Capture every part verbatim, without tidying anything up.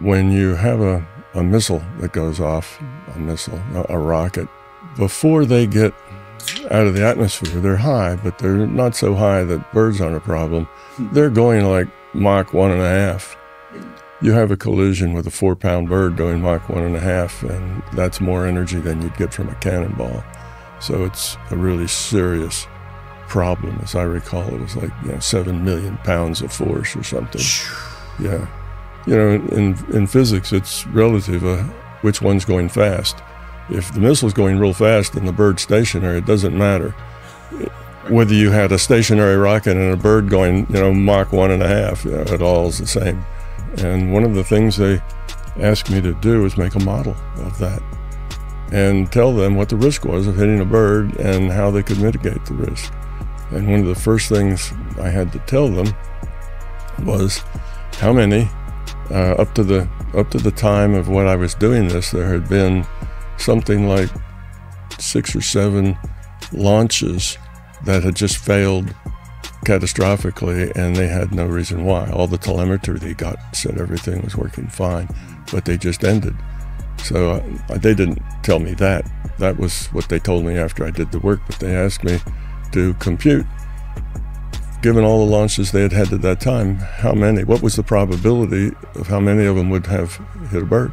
When you have a, a missile that goes off, a missile, a, a rocket, before they get out of the atmosphere, they're high, but they're not so high that birds aren't a problem. They're going like Mach one and a half. You have a collision with a four-pound bird going Mach one and a half, and that's more energy than you'd get from a cannonball. So it's a really serious problem. As I recall, it was like, you know, seven million pounds of force or something. Yeah. You know, in, in physics, it's relative uh, which one's going fast. If the missile's going real fast and the bird's stationary, it doesn't matter. Whether you had a stationary rocket and a bird going, you know, Mach one and a half, you know, it all is the same. And one of the things they asked me to do was make a model of that and tell them what the risk was of hitting a bird and how they could mitigate the risk. And one of the first things I had to tell them was how many, Uh, up to the up to the time of when I was doing this, there had been something like six or seven launches that had just failed catastrophically, and they had no reason why. All the telemetry they got said everything was working fine, but they just ended. So uh, they didn't tell me that. That was what they told me after I did the work, but they asked me to compute, given all the launches they had had at that time, how many, what was the probability of how many of them would have hit a bird?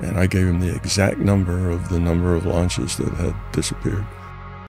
And I gave him the exact number of the number of launches that had disappeared.